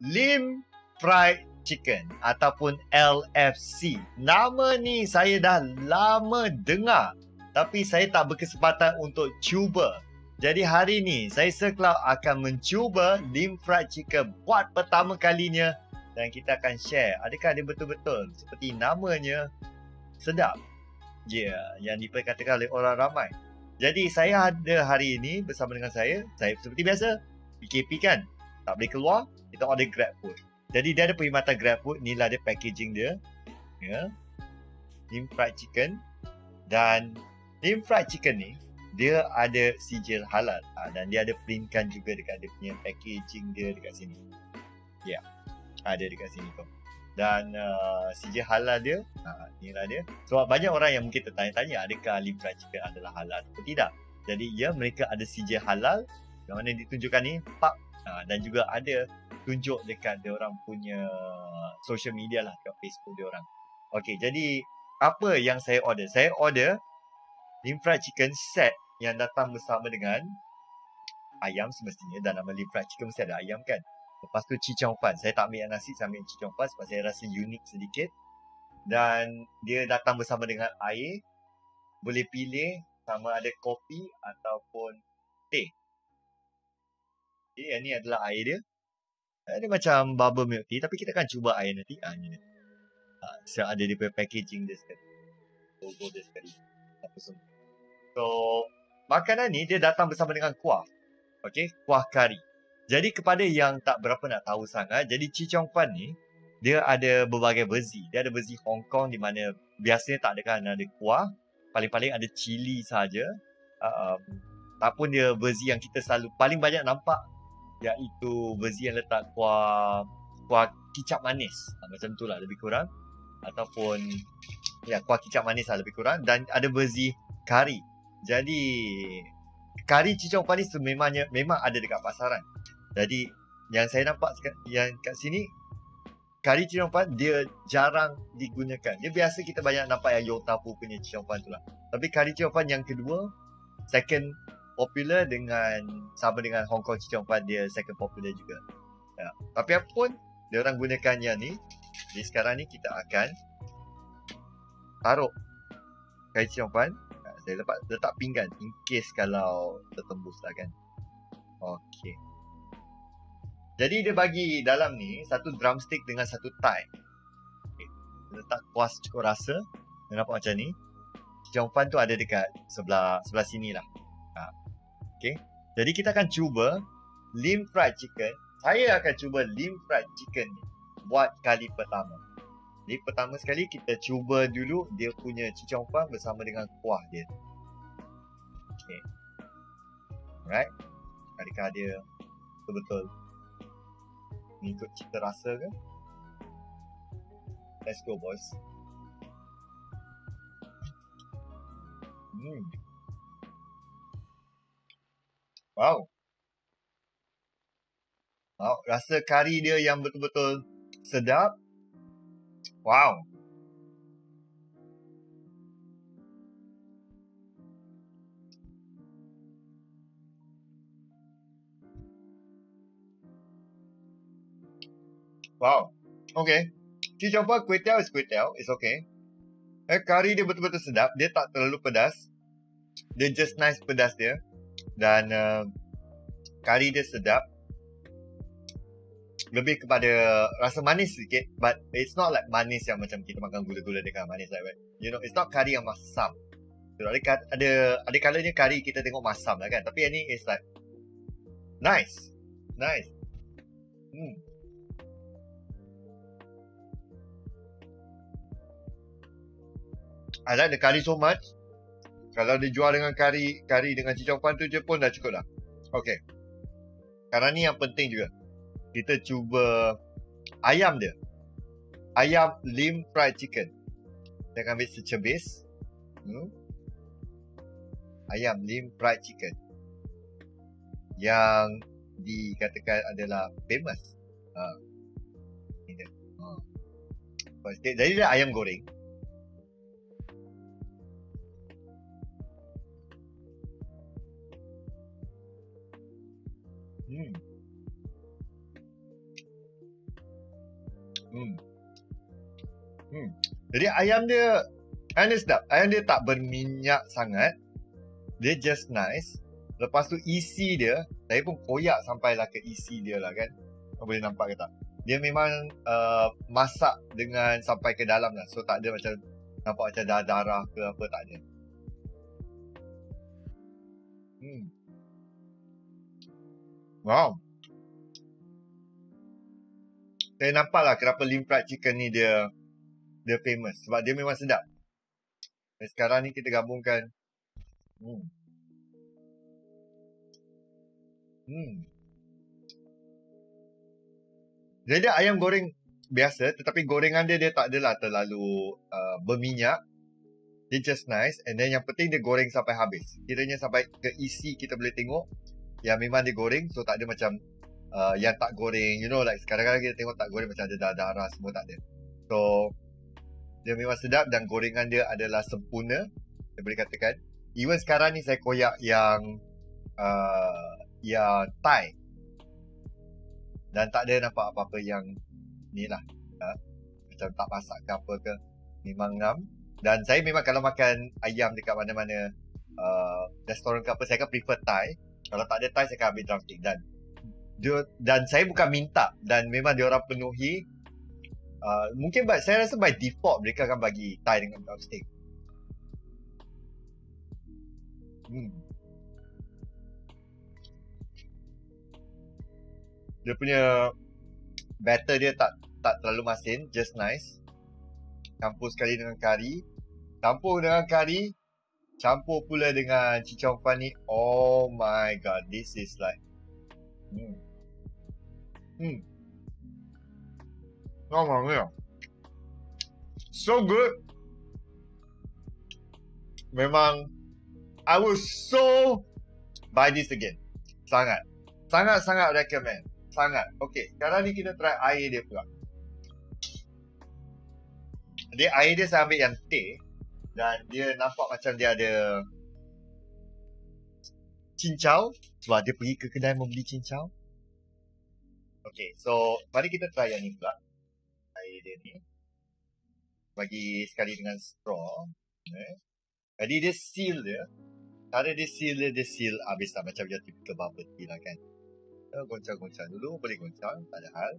Lim Fried Chicken ataupun LFC. Nama ni saya dah lama dengar tapi saya tak berkesempatan untuk cuba. Jadi hari ni saya Sir Cloud akan mencuba Lim Fried Chicken buat pertama kalinya dan kita akan share adakah dia betul-betul seperti namanya sedap. Ya, yang diperkatakan oleh orang ramai. Jadi saya ada hari ini bersama dengan saya seperti biasa PKP kan. Tak boleh keluar, kita order GrabFood. Jadi dia ada perkhidmatan GrabFood, inilah dia packaging dia. Ya. Lim Fried Chicken dan Lim Fried Chicken ni dia ada sijil halal dan dia ada printkan juga dekat dia punya packaging dia dekat sini. Ya, ada dekat sini tu. Dan sijil halal dia, inilah dia. Sebab banyak orang yang mungkin tertanya-tanya adakah Lim Fried Chicken adalah halal atau tidak. Jadi ya, mereka ada sijil halal yang mana ditunjukkan ni pak dan juga ada tunjuk dekat dia orang punya social media lah, dekat Facebook dia orang. Okey, jadi apa yang saya order? Saya order Lim Fried Chicken set yang datang bersama dengan ayam semestinya. Dan nama Lim Fried Chicken mesti ada ayam kan. Lepas tu Chee Cheong Fun. Saya tak ambil nasi, saya ambil Chee Cheong Fun sebab saya rasa unik sedikit. Dan dia datang bersama dengan air. Boleh pilih sama ada kopi ataupun teh. Okay, yang ni adalah air dia. Dia macam bubble milk tea tapi kita akan cuba air nanti. Ni. So ada dia punya packaging dia sekali. Logo dia sekali. So, makanan ni dia datang bersama dengan kuah. Okey, kuah kari. Jadi kepada yang tak berapa nak tahu sangat, jadi Chee Cheong Fun ni dia ada berbagai bezi. Dia ada bezi Hong Kong di mana biasanya tak ada kan ada kuah, paling-paling ada cili saja. Tak pun dia bezi yang kita selalu paling banyak nampak iaitu bezi yang letak kuah kicap manis. Macam tu lah lebih kurang. Ataupun ya, kuah kicap manis lah lebih kurang. Dan ada bezi kari. Jadi kari Chee Cheong Fun ni sememangnya memang ada dekat pasaran. Jadi yang saya nampak yang kat sini, kari Chee Cheong Fun dia jarang digunakan. Dia biasa kita banyak nampak yang Yotafu punya Chee Cheong Fun tu lah. Tapi kari Chee Cheong Fun yang kedua, second popular dengan, sama dengan Hong Kong Chee Cheong Fun, dia second popular juga ya. Tapi apa pun dia orang gunakan yang ni. Jadi sekarang ni kita akan taruh kari Chee Cheong Fun. Saya letak pinggan in case kalau tertembus lah kan. Okey. Jadi dia bagi dalam ni satu drumstick dengan satu thigh. Okay. Letak kuas cukup rasa. Dia nampak macam ni. Chee Cheong Fun tu ada dekat sebelah sini lah. Okey. Jadi kita akan cuba Lim Fried Chicken. Saya akan cuba Lim Fried Chicken ni buat kali pertama. Jadi pertama sekali kita cuba dulu dia punya Chee Cheong Fun bersama dengan kuah dia. Okay. Alright. Adakah dia betul-betul mengikut cita rasa ke? Let's go boys. Wow. Wow, rasa kari dia yang betul-betul sedap. Wow. Wow. Okay. Chee Cheong Fun kuih tiaw is kuih tiaw. It's okay. Kari dia betul-betul sedap. Dia tak terlalu pedas. Dia just nice pedas dia. Dan kari dia sedap. Lebih kepada rasa manis sikit, but it's not like manis yang macam kita makan gula-gula dekat manis like that. You know, it's not kari yang masam. So, ada kalanya kari kita tengok masam lah kan. Tapi yang ni is like nice. Nice. I like the kari so much. Kalau dia jual dengan kari dengan Chee Cheong Fun tu je pun dah cukup dah. Okay. Karena ni yang penting juga, kita cuba ayam dia. Ayam Lim Fried Chicken. Kita akan ambil secebis. Ayam Lim Fried Chicken yang dikatakan adalah famous. Ini dia. Jadi dia ayam goreng. Jadi ayam dia sedap. Ayam dia tak berminyak sangat. Dia just nice. Lepas tu isi dia, saya pun koyak sampailah ke isi dia lah kan. Boleh nampak ke tak? Dia memang masak dengan sampai ke dalam lah. So tak ada macam nampak macam darah ke apa, tak ada. Wow. Saya nampak lah kenapa Lim Fried Chicken ni dia famous. Sebab dia memang sedap. Dan sekarang ni kita gabungkan. Jadi dia ayam goreng biasa. Tetapi gorengan dia tak adalah terlalu berminyak. Dia just nice. And then yang penting dia goreng sampai habis. Kiranya sampai ke isi kita boleh tengok. Yang memang dia goreng. So tak ada macam yang tak goreng, you know, like kadang-kadang kita tengok tak goreng macam ada darah-darah semua, tak ada. So dia memang sedap dan gorengan dia adalah sempurna, saya boleh katakan. Even sekarang ni saya koyak yang Thai dan tak ada nampak apa-apa yang ni lah, macam tak masak ke apa ke. Memang ngam. Dan saya memang kalau makan ayam dekat mana-mana restoran ke apa, saya akan prefer Thai. Kalau tak ada Thai, saya akan ambil drumstick. Dan saya bukan minta, dan memang diorang penuhi. Mungkin saya rasa by default mereka akan bagi Thai dengan drumstick. Dia punya batter dia tak terlalu masin, just nice. Campur sekali dengan kari. Campur pula dengan Chee Cheong Fun ni. Oh my god, this is like Oh my god. So good. Memang I will so buy this again. Sangat recommend. Okay, sekarang ni kita try air dia pula. Dia air dia saya ambil yang teh. Dan dia nampak macam dia ada cincau. Sebab dia pergi ke kedai membeli cincau. Okay, so mari kita try yang ni pula. Air dia ni bagi sekali dengan straw. Jadi dia seal dia. Cara dia seal habis lah. Macam dia tipikal bubble tea lah kan. Goncang-goncang dulu. Boleh goncang, tak ada hal.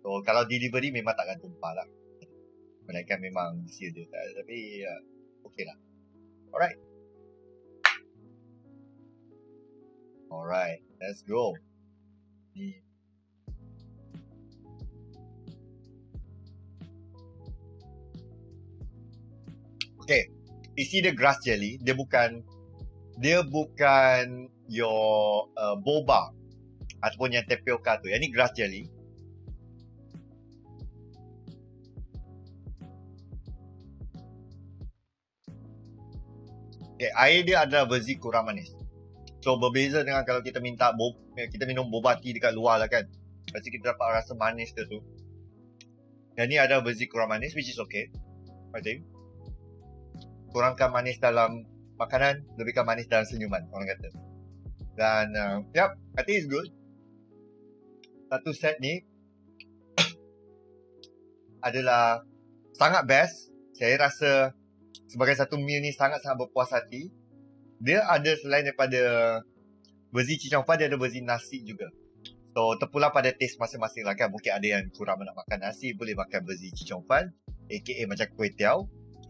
So kalau delivery memang takkan tumpah lah. Mereka memang seal dia. Tapi okay lah. Alright, let's go. Ni okay, isi dia grass jelly. Dia bukan your boba ataupun yang tapioca tu. Yang ni grass jelly. Okay, air dia adalah versi kurang manis. So berbeza dengan kalau kita kita minum boba tea dekat luar lah kan. Pasti kita dapat rasa manis dia tu. Yang ni ada versi kurang manis, which is okay, I think. Kurangkan manis dalam makanan, lebihkan manis dalam senyuman, orang kata. Dan yep, I think it's good. Satu set ni adalah sangat best. Saya rasa sebagai satu meal ni sangat-sangat berpuas hati. Dia ada selain daripada versi Chee Cheong Fun, dia ada versi nasi juga. So terpulang pada taste masing-masing lah kan. Mungkin ada yang kurang nak makan nasi, boleh makan versi Chee Cheong Fun, aka macam kuih tiaw,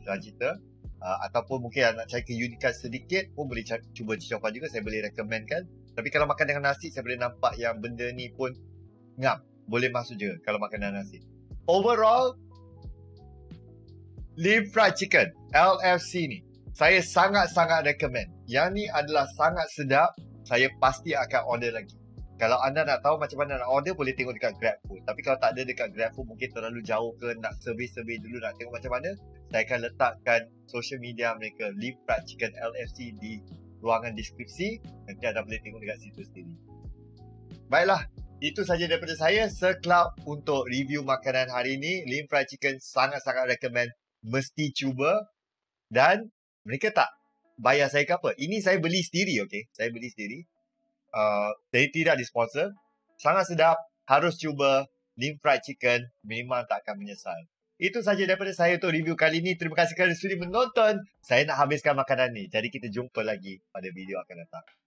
dalam cerita. Ataupun mungkin nak cari keunikan sedikit pun boleh cuba Chee Cheong Fun juga. Saya boleh recommend kan. Tapi kalau makan dengan nasi, saya boleh nampak yang benda ni pun ngam. Boleh masuk je kalau makan dengan nasi. Overall, Lim Fried Chicken LFC ni saya sangat-sangat recommend. Yang ni adalah sangat sedap. Saya pasti akan order lagi. Kalau anda nak tahu macam mana nak order, boleh tengok dekat GrabFood. Tapi kalau tak ada dekat GrabFood, mungkin terlalu jauh ke, nak survey dulu nak tengok macam mana, saya akan letakkan social media mereka, Lim Fried Chicken LFC, di ruangan deskripsi. Nanti anda boleh tengok dekat situ sendiri. Baiklah, itu saja daripada saya, Sir Cloud, untuk review makanan hari ini. Lim Fried Chicken sangat-sangat recommend. Mesti cuba. Dan mereka tak bayar saya ke apa. Ini saya beli sendiri, okay? Saya beli sendiri. Saya tidak disponsor. Sangat sedap. Harus cuba. Lim Fried Chicken, memang tak akan menyesal. Itu sahaja daripada saya untuk review kali ini. Terima kasih kerana sudi menonton. Saya nak habiskan makanan ni. Jadi kita jumpa lagi pada video akan datang.